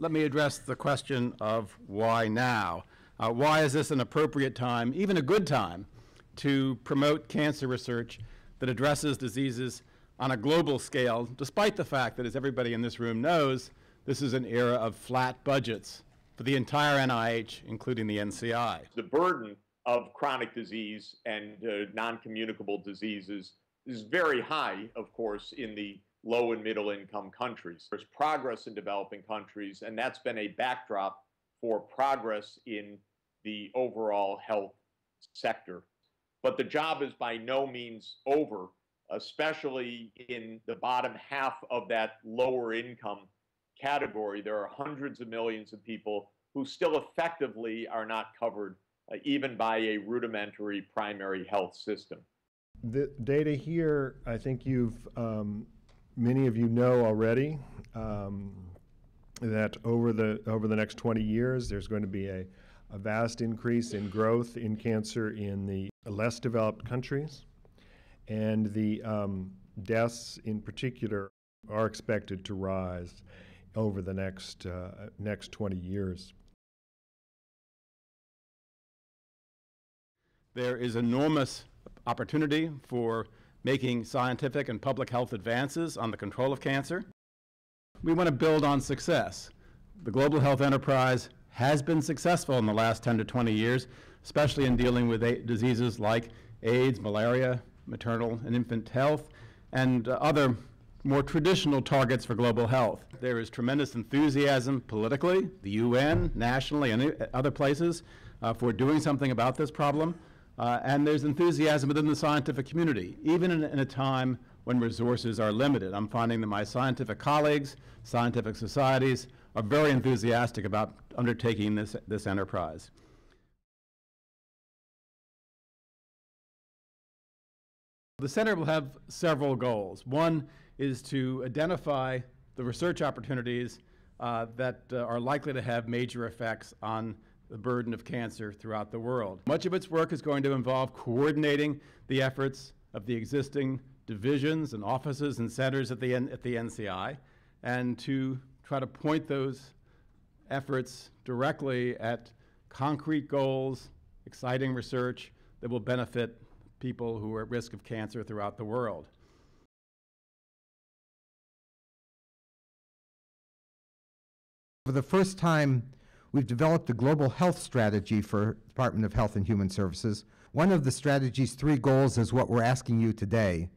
let me address the question of why now. Why is this an appropriate time, even a good time, to promote cancer research that addresses diseases on a global scale, despite the fact that, as everybody in this room knows, this is an era of flat budgets for the entire NIH, including the NCI. The burden of chronic disease and non-communicable diseases is very high, of course, in the low and middle income countries. There's progress in developing countries, and that's been a backdrop for progress in the overall health sector. But the job is by no means over, especially in the bottom half of that lower income category. There are hundreds of millions of people who still effectively are not covered, even by a rudimentary primary health system. The data here, I think you've, many of you know already, that over the next 20 years, there's going to be a vast increase in growth in cancer in the less developed countries, and the deaths in particular are expected to rise over the next, 20 years. There is enormous opportunity for making scientific and public health advances on the control of cancer. We want to build on success. The global health enterprise has been successful in the last 10 to 20 years, especially in dealing with diseases like AIDS, malaria, maternal and infant health, and other more traditional targets for global health. There is tremendous enthusiasm politically, the UN, nationally, and other places for doing something about this problem. And there's enthusiasm within the scientific community, even in a time when resources are limited. I'm finding that my scientific colleagues, scientific societies, are very enthusiastic about undertaking this enterprise. The center will have several goals. One is to identify the research opportunities that are likely to have major effects on the burden of cancer throughout the world. Much of its work is going to involve coordinating the efforts of the existing divisions and offices and centers at the NCI, and to try to point those efforts directly at concrete goals, exciting research that will benefit people who are at risk of cancer throughout the world. For the first time, we've developed a global health strategy for the Department of Health and Human Services. One of the strategy's three goals is what we're asking you today,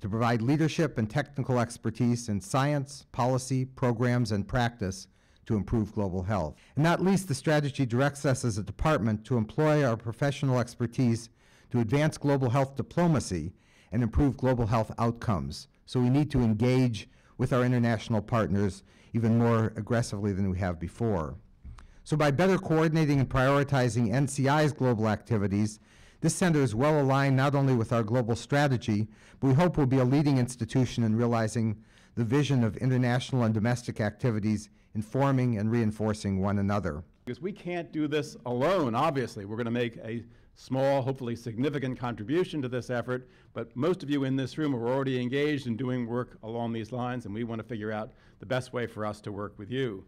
to provide leadership and technical expertise in science, policy, programs, and practice to improve global health. And not least, the strategy directs us as a department to employ our professional expertise to advance global health diplomacy and improve global health outcomes. So we need to engage with our international partners even more aggressively than we have before. So by better coordinating and prioritizing NCI's global activities, this center is well aligned not only with our global strategy, but we hope will be a leading institution in realizing the vision of international and domestic activities informing and reinforcing one another. Because we can't do this alone, obviously. We're going to make a small, hopefully significant contribution to this effort, but most of you in this room are already engaged in doing work along these lines, and we want to figure out the best way for us to work with you.